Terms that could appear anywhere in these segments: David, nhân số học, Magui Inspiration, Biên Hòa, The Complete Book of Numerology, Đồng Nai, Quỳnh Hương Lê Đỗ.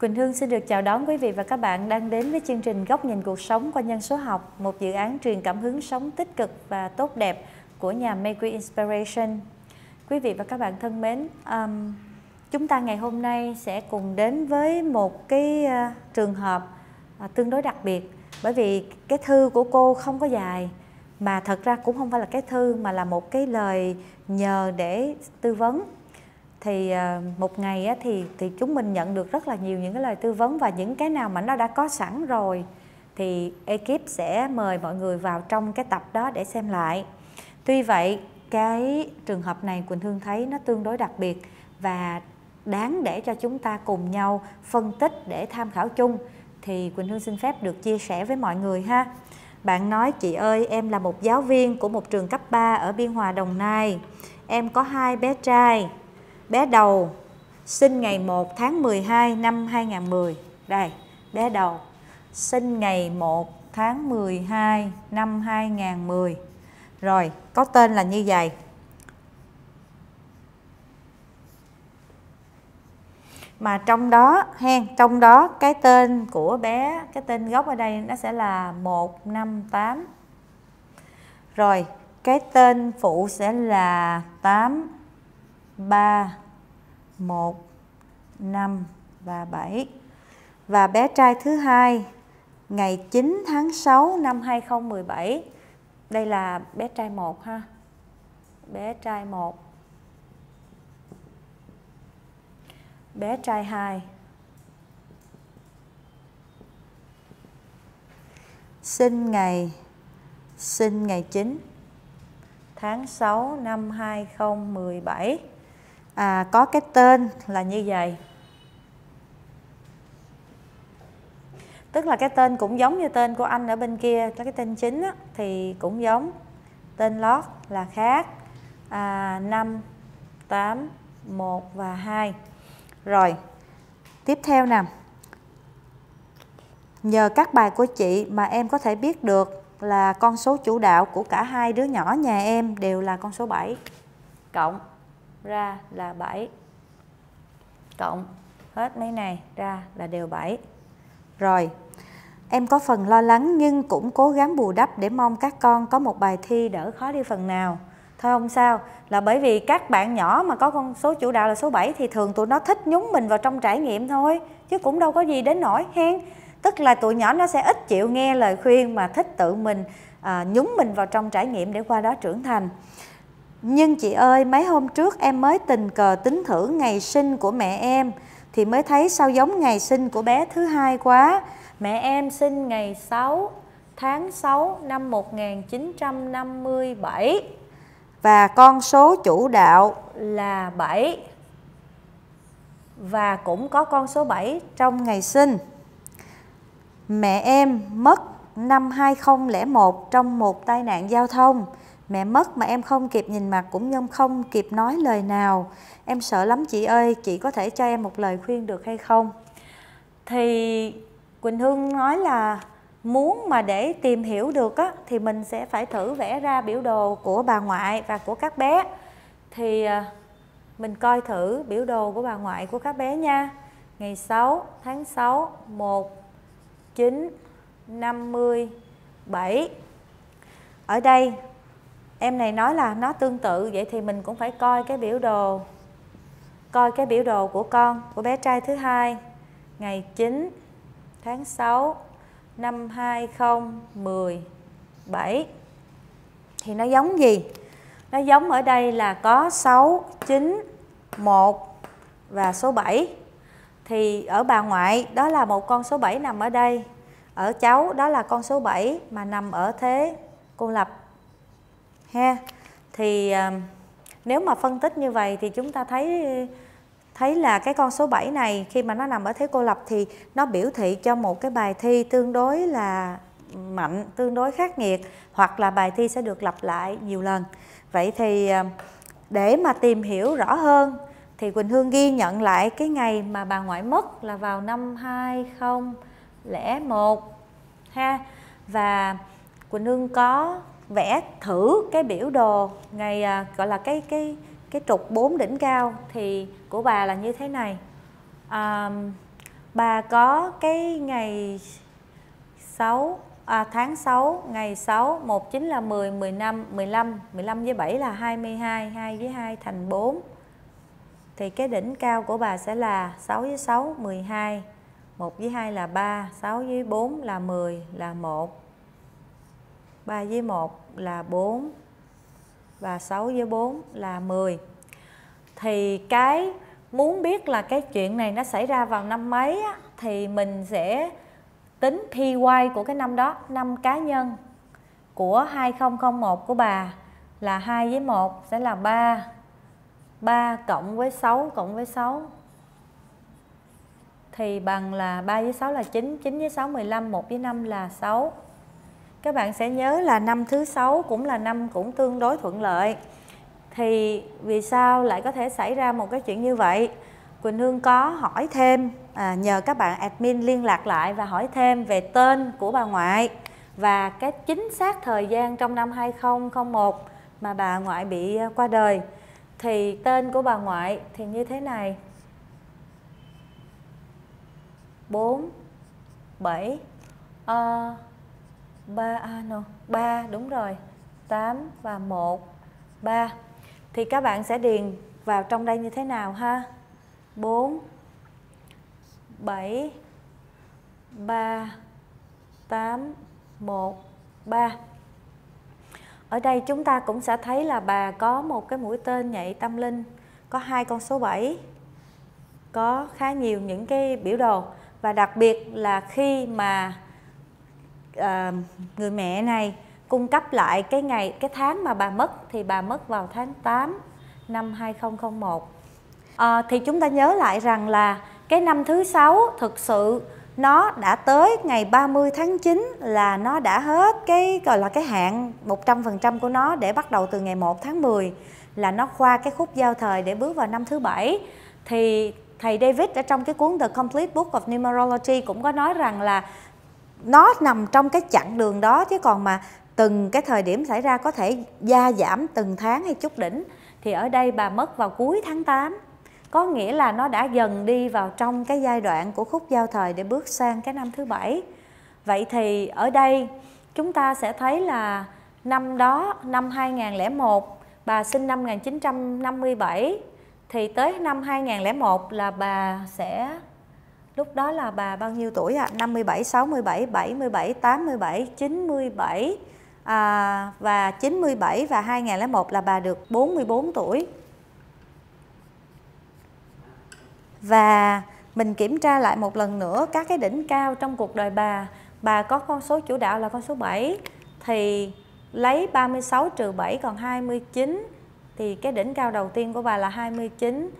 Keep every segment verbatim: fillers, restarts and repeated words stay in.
Quỳnh Hương xin được chào đón quý vị và các bạn đang đến với chương trình Góc nhìn cuộc sống qua nhân số học, một dự án truyền cảm hứng sống tích cực và tốt đẹp của nhà Magui Inspiration. Quý vị và các bạn thân mến, um, chúng ta ngày hôm nay sẽ cùng đến với một cái uh, trường hợp uh, tương đối đặc biệt, bởi vì cái thư của cô không có dài, mà thật ra cũng không phải là cái thư mà là một cái lời nhờ để tư vấn. Thì một ngày thì thì chúng mình nhận được rất là nhiều những cái lời tư vấn, và những cái nào mà nó đã có sẵn rồi thì ekip sẽ mời mọi người vào trong cái tập đó để xem lại. Tuy vậy, cái trường hợp này Quỳnh Hương thấy nó tương đối đặc biệt và đáng để cho chúng ta cùng nhau phân tích để tham khảo chung. Thì Quỳnh Hương xin phép được chia sẻ với mọi người ha. Bạn nói: chị ơi, em là một giáo viên của một trường cấp ba ở Biên Hòa, Đồng Nai. Em có hai bé trai. Bé đầu sinh ngày một tháng mười hai năm hai nghìn không trăm mười. Đây, bé đầu sinh ngày một tháng mười hai năm hai nghìn không trăm mười. Rồi, có tên là như vậy. Mà trong đó, hen, trong đó cái tên của bé, cái tên gốc ở đây nó sẽ là một năm tám. Rồi, cái tên phụ sẽ là tám, ba, một, năm và bảy. Và bé trai thứ hai ngày chín tháng sáu năm hai nghìn không trăm mười bảy. Đây là bé trai một ha. Bé trai một. Bé trai hai. Sinh ngày sinh ngày chín tháng sáu năm hai nghìn không trăm mười bảy. À, có cái tên là như vậy. Tức là cái tên cũng giống như tên của anh ở bên kia, cái tên chính á, thì cũng giống. Tên lót là khác. à, năm, tám, một và hai. Rồi, tiếp theo nè. Nhờ các bài của chị mà em có thể biết được là con số chủ đạo của cả hai đứa nhỏ nhà em đều là con số bảy. Cộng ra là bảy. Cộng hết mấy này ra là đều bảy. Rồi, em có phần lo lắng nhưng cũng cố gắng bù đắp để mong các con có một bài thi đỡ khó đi phần nào. Thôi không sao, là bởi vì các bạn nhỏ mà có con số chủ đạo là số bảy thì thường tụi nó thích nhúng mình vào trong trải nghiệm thôi, chứ cũng đâu có gì đến nỗi, hen. Tức là tụi nhỏ nó sẽ ít chịu nghe lời khuyên mà thích tự mình à, nhúng mình vào trong trải nghiệm để qua đó trưởng thành. Nhưng chị ơi, mấy hôm trước em mới tình cờ tính thử ngày sinh của mẹ em thì mới thấy sao giống ngày sinh của bé thứ hai quá. Mẹ em sinh ngày sáu tháng sáu năm một nghìn chín trăm năm mươi bảy. Và con số chủ đạo là bảy. Và cũng có con số bảy trong ngày sinh. Mẹ em mất năm hai nghìn không trăm lẻ một trong một tai nạn giao thông. Mẹ mất mà em không kịp nhìn mặt cũng như không kịp nói lời nào. Em sợ lắm chị ơi, chị có thể cho em một lời khuyên được hay không? Thì Quỳnh Hương nói là muốn mà để tìm hiểu được á, thì mình sẽ phải thử vẽ ra biểu đồ của bà ngoại và của các bé. Thì mình coi thử biểu đồ của bà ngoại của các bé nha. Ngày sáu tháng sáu, một, chín, năm mươi, bảy. Ở đây em này nói là nó tương tự, vậy thì mình cũng phải coi cái biểu đồ, coi cái biểu đồ của con, của bé trai thứ hai ngày chín tháng sáu năm hai nghìn không trăm mười bảy thì nó giống gì? Nó giống ở đây là có sáu, chín, một và số bảy. Thì ở bà ngoại đó là một con số bảy nằm ở đây, ở cháu đó là con số bảy mà nằm ở thế cô lập. Ha. Thì à, nếu mà phân tích như vậy thì chúng ta thấy thấy là cái con số bảy này khi mà nó nằm ở thế cô lập thì nó biểu thị cho một cái bài thi tương đối là mạnh, tương đối khắc nghiệt, hoặc là bài thi sẽ được lặp lại nhiều lần. Vậy thì à, để mà tìm hiểu rõ hơn thì Quỳnh Hương ghi nhận lại cái ngày mà bà ngoại mất là vào năm hai nghìn không trăm lẻ một ha. Và Quỳnh Hương có vẽ thử cái biểu đồ ngày gọi là cái cái cái trục bốn đỉnh cao thì của bà là như thế này. À, Bà có cái ngày sáu, à, tháng sáu, ngày sáu, một chính là mười, mười lăm, mười lăm, mười lăm với bảy là hai mươi hai, hai với hai thành bốn. Thì cái đỉnh cao của bà sẽ là sáu với sáu, mười hai, một với hai là ba, sáu với bốn là mười, là một, ba với một là bốn, và sáu với bốn là mười. Thì cái muốn biết là cái chuyện này nó xảy ra vào năm mấy á, thì mình sẽ tính pê i của cái năm đó, năm cá nhân của hai không không một của bà là hai với một sẽ là ba, ba cộng với sáu cộng với sáu thì bằng là ba với sáu là chín, chín với sáu mười lăm, một với năm là sáu. Các bạn sẽ nhớ là năm thứ sáu cũng là năm cũng tương đối thuận lợi. Thì vì sao lại có thể xảy ra một cái chuyện như vậy? Quỳnh Hương có hỏi thêm, à, nhờ các bạn admin liên lạc lại và hỏi thêm về tên của bà ngoại và cái chính xác thời gian trong năm hai không không một mà bà ngoại bị qua đời. Thì tên của bà ngoại thì như thế này: bốn, bảy, uh, ba, à, no, ba, đúng rồi, tám và một, ba. Thì các bạn sẽ điền vào trong đây như thế nào ha? bốn, bảy, ba, tám, một, ba. Ở đây chúng ta cũng sẽ thấy là bà có một cái mũi tên nhạy tâm linh, có hai con số bảy, có khá nhiều những cái biểu đồ. Và đặc biệt là khi mà à, người mẹ này cung cấp lại cái ngày, cái tháng mà bà mất, thì bà mất vào tháng tám năm hai không không một. À, thì chúng ta nhớ lại rằng là cái năm thứ sáu thực sự nó đã tới ngày ba mươi tháng chín, là nó đã hết cái gọi là cái hạn một trăm phần trăm của nó, để bắt đầu từ ngày một tháng mười là nó qua cái khúc giao thời để bước vào năm thứ bảy. Thì thầy David ở trong cái cuốn The Complete Book of Numerology cũng có nói rằng là nó nằm trong cái chặng đường đó, chứ còn mà từng cái thời điểm xảy ra có thể gia giảm từng tháng hay chút đỉnh. Thì ở đây bà mất vào cuối tháng tám, có nghĩa là nó đã dần đi vào trong cái giai đoạn của khúc giao thời để bước sang cái năm thứ bảy. Vậy thì ở đây chúng ta sẽ thấy là năm đó, năm hai không không một, bà sinh năm một nghìn chín trăm năm mươi bảy, thì tới năm hai không không một là bà sẽ, lúc đó là bà bao nhiêu tuổi ạ? À? năm mươi bảy, sáu mươi bảy, bảy mươi bảy, tám mươi bảy, chín mươi bảy, à, và chín mươi bảy và hai không không một là bà được bốn mươi bốn tuổi. Và mình kiểm tra lại một lần nữa các cái đỉnh cao trong cuộc đời bà. Bà có con số chủ đạo là con số bảy, thì lấy ba mươi sáu trừ bảy còn hai mươi chín, thì cái đỉnh cao đầu tiên của bà là hai mươi chín.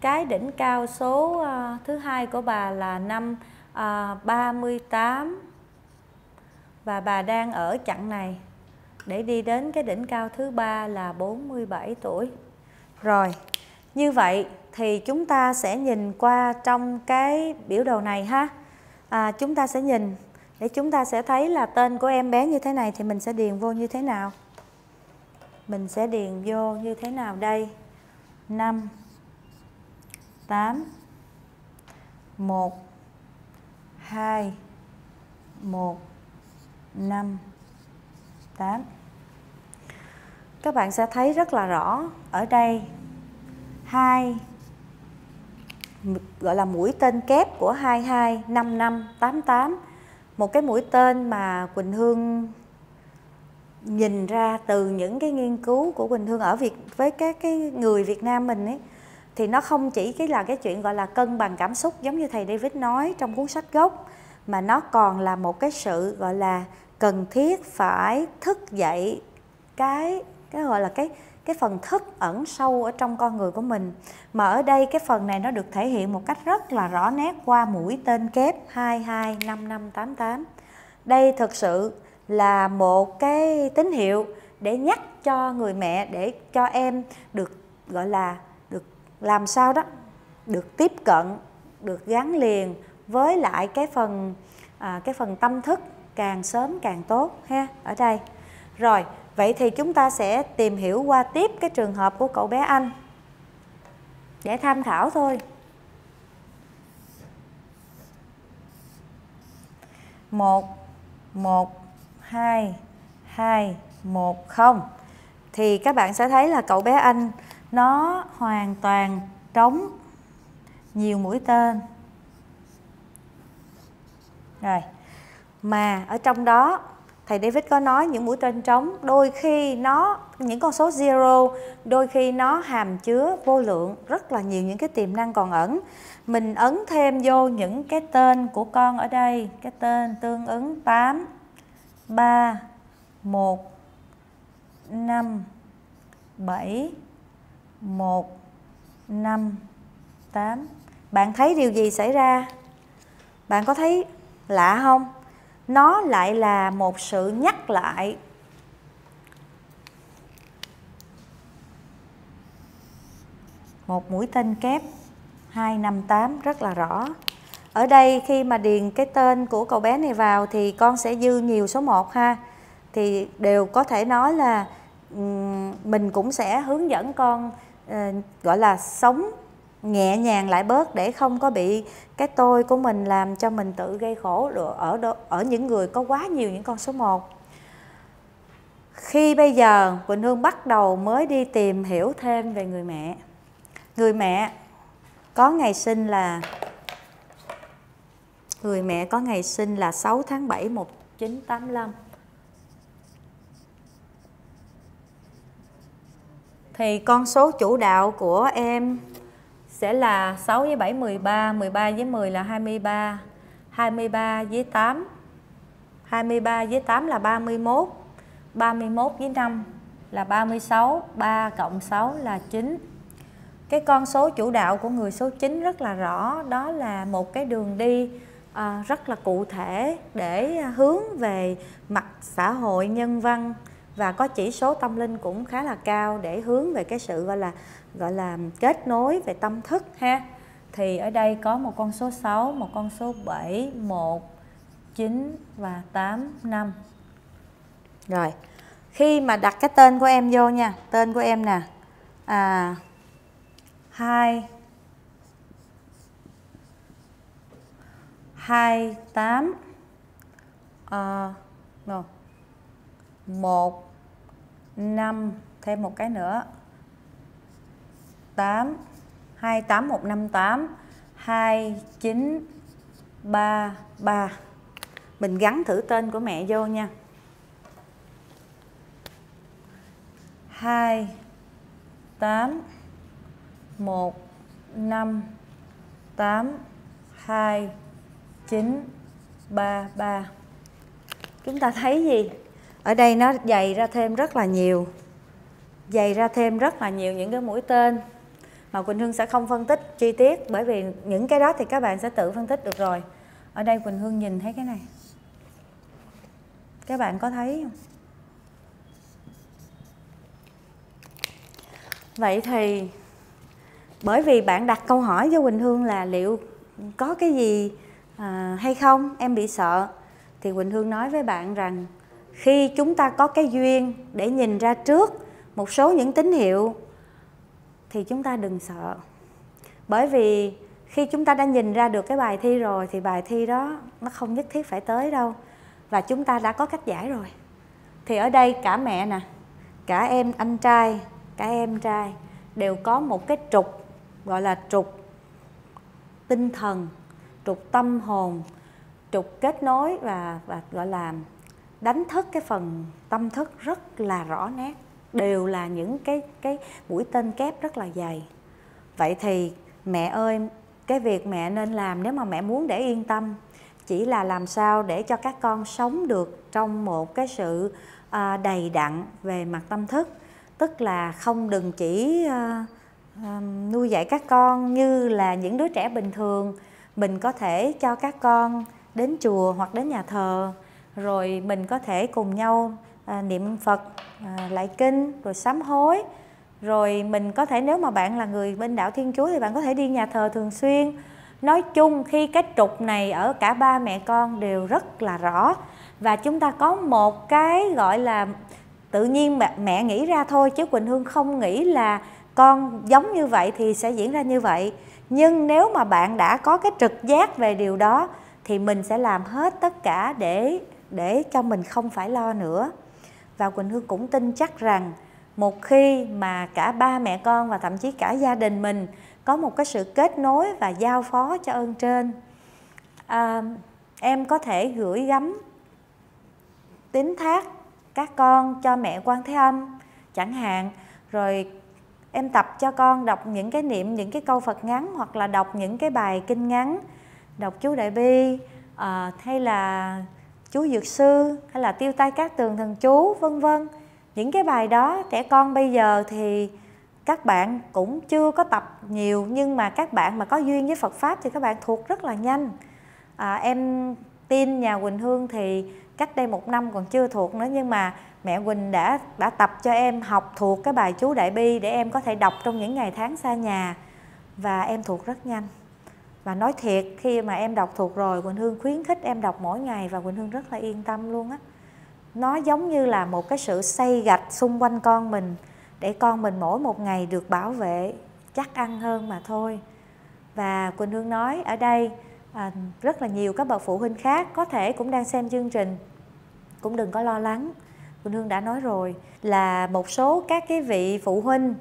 Cái đỉnh cao số uh, thứ hai của bà là năm uh, ba mươi tám, và bà đang ở chặng này để đi đến cái đỉnh cao thứ ba là bốn mươi bảy tuổi. Rồi, như vậy thì chúng ta sẽ nhìn qua trong cái biểu đồ này ha. À, chúng ta sẽ nhìn để chúng ta sẽ thấy là tên của em bé như thế này thì mình sẽ điền vô như thế nào? Mình sẽ điền vô như thế nào đây? năm, tám, một, hai, một, năm, tám. Các bạn sẽ thấy rất là rõ ở đây hai, gọi là mũi tên kép của hai hai, năm năm, tám tám. Một cái mũi tên mà Quỳnh Hương nhìn ra từ những cái nghiên cứu của Quỳnh Hương ở Việt, với các cái người Việt Nam mình ấy, thì nó không chỉ cái là cái chuyện gọi là cân bằng cảm xúc giống như thầy David nói trong cuốn sách gốc, mà nó còn là một cái sự gọi là cần thiết phải thức dậy cái cái gọi là cái cái phần thức ẩn sâu ở trong con người của mình. Mà ở đây cái phần này nó được thể hiện một cách rất là rõ nét qua mũi tên kép hai hai năm năm tám tám. Đây thực sự là một cái tín hiệu để nhắc cho người mẹ, để cho em được gọi là được làm sao đó được tiếp cận, được gắn liền với lại cái phần à, cái phần tâm thức càng sớm càng tốt ha, ở đây. Rồi, vậy thì chúng ta sẽ tìm hiểu qua tiếp cái trường hợp của cậu bé Anh để tham khảo thôi. một một hai hai một không. Thì các bạn sẽ thấy là cậu bé Anh nó hoàn toàn trống nhiều mũi tên. Rồi. Mà ở trong đó thầy David có nói những mũi tên trống đôi khi nó, những con số zero đôi khi nó hàm chứa vô lượng rất là nhiều những cái tiềm năng còn ẩn. Mình ấn thêm vô những cái tên của con ở đây, cái tên tương ứng tám ba một năm bảy một năm tám. Bạn thấy điều gì xảy ra? Bạn có thấy lạ không? Nó lại là một sự nhắc lại. Một mũi tên kép hai năm tám rất là rõ. Ở đây khi mà điền cái tên của cậu bé này vào thì con sẽ dư nhiều số một ha. Thì đều có thể nói là mình cũng sẽ hướng dẫn con gọi là sống nhẹ nhàng lại bớt để không có bị cái tôi của mình làm cho mình tự gây khổ ở ở những người có quá nhiều những con số một. Khi bây giờ Quỳnh Hương bắt đầu mới đi tìm hiểu thêm về người mẹ. Người mẹ có ngày sinh là người mẹ có ngày sinh là sáu tháng bảy một chín tám lăm. Thì con số chủ đạo của em sẽ là sáu với bảy mười ba, mười ba với mười là hai mươi ba, hai mươi ba với tám, hai mươi ba với tám là ba mươi mốt, ba mươi mốt với năm là ba mươi sáu, ba cộng sáu là chín. Cái con số chủ đạo của người số chín rất là rõ, đó là một cái đường đi à, rất là cụ thể để hướng về mặt xã hội nhân văn và có chỉ số tâm linh cũng khá là cao để hướng về cái sự gọi là gọi là kết nối về tâm thức ha. Thì ở đây có một con số sáu, một con số bảy, một, chín và tám, năm. Rồi. Khi mà đặt cái tên của em vô nha, tên của em nè. À hai hai tám ờ no. một năm, thêm một cái nữa tám, hai tám một năm tám, hai chín ba ba. Mình gắn thử tên của mẹ vô nha. Hai tám một năm tám hai chín ba ba. Chúng ta thấy gì? Ở đây nó dày ra thêm rất là nhiều, dày ra thêm rất là nhiều những cái mũi tên mà Quỳnh Hương sẽ không phân tích chi tiết, bởi vì những cái đó thì các bạn sẽ tự phân tích được rồi. Ở đây Quỳnh Hương nhìn thấy cái này, các bạn có thấy không? Vậy thì bởi vì bạn đặt câu hỏi cho Quỳnh Hương là liệu có cái gì à, hay không, em bị sợ, thì Quỳnh Hương nói với bạn rằng khi chúng ta có cái duyên để nhìn ra trước một số những tín hiệu thì chúng ta đừng sợ. Bởi vì khi chúng ta đã nhìn ra được cái bài thi rồi thì bài thi đó nó không nhất thiết phải tới đâu. Và chúng ta đã có cách giải rồi. Thì ở đây cả mẹ nè, cả em anh trai, cả em trai đều có một cái trục gọi là trục tinh thần, trục tâm hồn, trục kết nối và, và gọi là đánh thức cái phần tâm thức rất là rõ nét, đều là những cái cái mũi tên kép rất là dày. Vậy thì mẹ ơi, cái việc mẹ nên làm nếu mà mẹ muốn để yên tâm chỉ là làm sao để cho các con sống được trong một cái sự à, đầy đặn về mặt tâm thức, tức là không đừng chỉ à, à, nuôi dạy các con như là những đứa trẻ bình thường. Mình có thể cho các con đến chùa hoặc đến nhà thờ, rồi mình có thể cùng nhau à, niệm Phật, à, lạy kinh, rồi sám hối. Rồi mình có thể, nếu mà bạn là người bên đạo Thiên Chúa thì bạn có thể đi nhà thờ thường xuyên. Nói chung khi cái trục này ở cả ba mẹ con đều rất là rõ. Và chúng ta có một cái gọi là tự nhiên mẹ, mẹ nghĩ ra thôi, chứ Quỳnh Hương không nghĩ là con giống như vậy thì sẽ diễn ra như vậy. Nhưng nếu mà bạn đã có cái trực giác về điều đó thì mình sẽ làm hết tất cả để để cho mình không phải lo nữa. Và Quỳnh Hương cũng tin chắc rằng một khi mà cả ba mẹ con và thậm chí cả gia đình mình có một cái sự kết nối và giao phó cho ơn trên, à, em có thể gửi gắm tín thác các con cho mẹ Quan Thế Âm chẳng hạn, rồi em tập cho con đọc những cái niệm, những cái câu Phật ngắn, hoặc là đọc những cái bài kinh ngắn, đọc chú Đại Bi, à, hay là chú Dược Sư, hay là Tiêu Tai Cát Tường Thần Chú, vân vân. Những cái bài đó trẻ con bây giờ thì các bạn cũng chưa có tập nhiều, nhưng mà các bạn mà có duyên với Phật Pháp thì các bạn thuộc rất là nhanh. À, em tin nhà Quỳnh Hương thì cách đây một năm còn chưa thuộc nữa, nhưng mà mẹ Quỳnh đã đã tập cho em học thuộc cái bài chú Đại Bi để em có thể đọc trong những ngày tháng xa nhà, và em thuộc rất nhanh. Và nói thiệt, khi mà em đọc thuộc rồi, Quỳnh Hương khuyến khích em đọc mỗi ngày và Quỳnh Hương rất là yên tâm luôn á. Nó giống như là một cái sự xây gạch xung quanh con mình để con mình mỗi một ngày được bảo vệ, chắc ăn hơn mà thôi. Và Quỳnh Hương nói ở đây à, rất là nhiều các bậc phụ huynh khác có thể cũng đang xem chương trình, cũng đừng có lo lắng. Quỳnh Hương đã nói rồi là một số các cái vị phụ huynh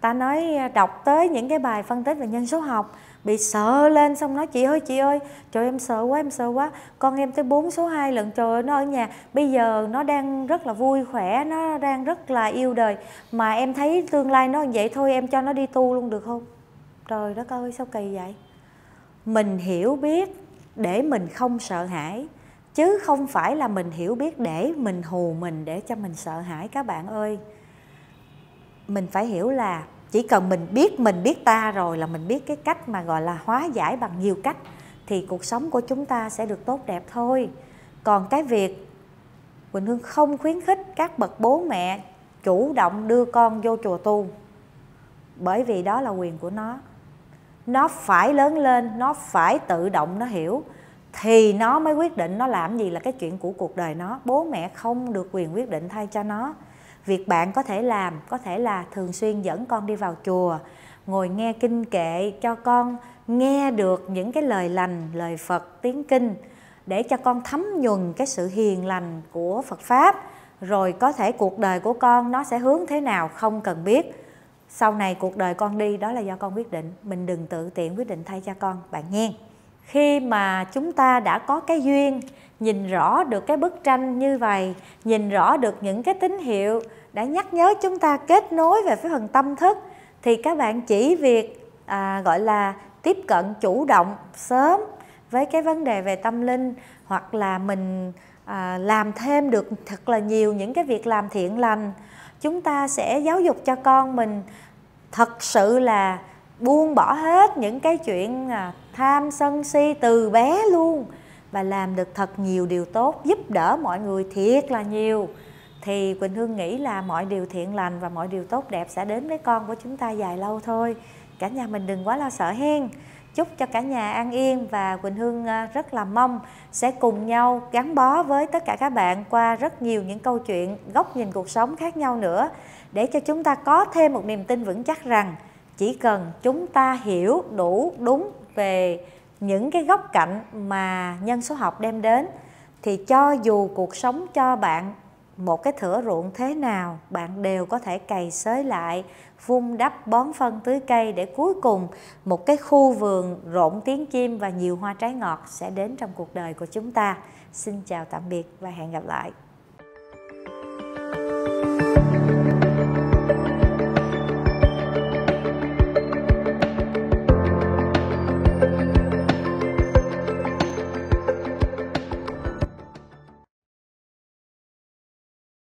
ta nói đọc tới những cái bài phân tích về nhân số học bị sợ lên, xong nói chị ơi chị ơi, trời em sợ quá em sợ quá, con em tới bốn số hai lần, trời ơi, nó ở nhà bây giờ nó đang rất là vui khỏe, nó đang rất là yêu đời, mà em thấy tương lai nó vậy thôi, em cho nó đi tu luôn được không? Trời đất ơi, sao kỳ vậy? Mình hiểu biết để mình không sợ hãi, chứ không phải là mình hiểu biết để mình hù mình, để cho mình sợ hãi các bạn ơi. Mình phải hiểu là chỉ cần mình biết mình biết ta rồi, là mình biết cái cách mà gọi là hóa giải bằng nhiều cách, thì cuộc sống của chúng ta sẽ được tốt đẹp thôi. Còn cái việc Quỳnh Hương không khuyến khích các bậc bố mẹ chủ động đưa con vô chùa tu, bởi vì đó là quyền của nó. Nó phải lớn lên, nó phải tự động, nó hiểu thì nó mới quyết định nó làm gì là cái chuyện của cuộc đời nó. Bố mẹ không được quyền quyết định thay cho nó. Việc bạn có thể làm có thể là thường xuyên dẫn con đi vào chùa, ngồi nghe kinh kệ cho con nghe được những cái lời lành, lời Phật, tiếng kinh, để cho con thấm nhuần cái sự hiền lành của Phật Pháp. Rồi có thể cuộc đời của con nó sẽ hướng thế nào không cần biết, sau này cuộc đời con đi đó là do con quyết định, mình đừng tự tiện quyết định thay cho con bạn nghe. Khi mà chúng ta đã có cái duyên nhìn rõ được cái bức tranh như vậy, nhìn rõ được những cái tín hiệu đã nhắc nhớ chúng ta kết nối về phía phần tâm thức, thì các bạn chỉ việc à, gọi là tiếp cận chủ động sớm với cái vấn đề về tâm linh, hoặc là mình à, làm thêm được thật là nhiều những cái việc làm thiện lành. Chúng ta sẽ giáo dục cho con mình thật sự là buông bỏ hết những cái chuyện à, tham sân si từ bé luôn, và làm được thật nhiều điều tốt, giúp đỡ mọi người thiệt là nhiều, thì Quỳnh Hương nghĩ là mọi điều thiện lành và mọi điều tốt đẹp sẽ đến với con của chúng ta dài lâu thôi. Cả nhà mình đừng quá lo sợ hen. Chúc cho cả nhà an yên, và Quỳnh Hương rất là mong sẽ cùng nhau gắn bó với tất cả các bạn qua rất nhiều những câu chuyện, góc nhìn cuộc sống khác nhau nữa, để cho chúng ta có thêm một niềm tin vững chắc rằng chỉ cần chúng ta hiểu đủ đúng về những cái góc cạnh mà nhân số học đem đến, thì cho dù cuộc sống cho bạn một cái thửa ruộng thế nào, bạn đều có thể cày xới lại, vun đắp, bón phân, tưới cây, để cuối cùng một cái khu vườn rộn tiếng chim và nhiều hoa trái ngọt sẽ đến trong cuộc đời của chúng ta. Xin chào tạm biệt và hẹn gặp lại.